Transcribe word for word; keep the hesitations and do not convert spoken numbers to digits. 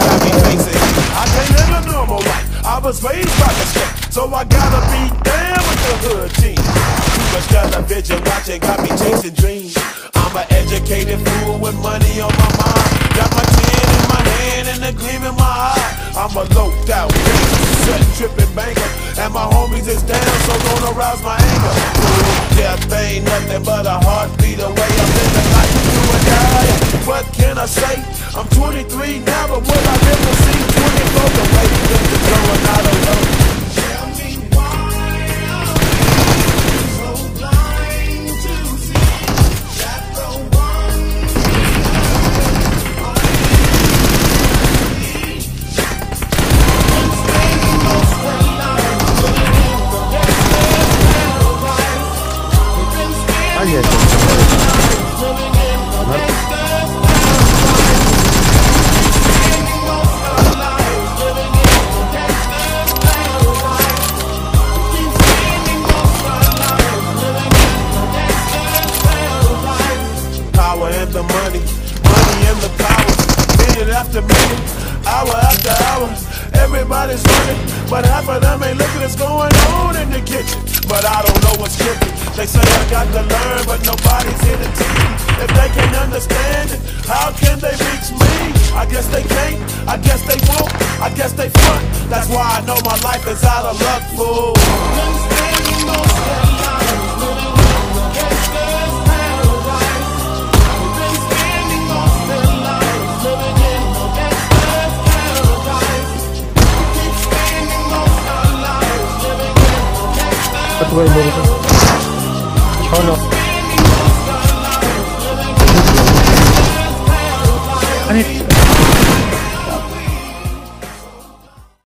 got me facing. I can't live a normal life. I was raised by the street, so I gotta be down with the hood team. Too much television watching got me chasing dreams. I'm an educated fool with money on my mind. Got my tin in my hand and a gleam in my eye. I'm a loped out, set tripping banker, and my homies is down, so don't arouse my anger. Death ain't nothing but a heartbeat away. I'm living life to a die. What can I say? I'm twenty-three now, but will I ever see twenty-four the way things are going? I don't know. Tell me why are we so blind to see that the one I need? I need. I need. The money, money and the power, minute after minute, hour after hour, everybody's running, but half of them ain't looking what's going on in the kitchen, but I don't know what's cooking. They say I got to learn, but nobody's here to teach. If they can't understand it, how can they reach me? I guess they can't, I guess they won't, I guess they front, that's why I know my life is out of luck, fool. Твои были. Чё оно? Они...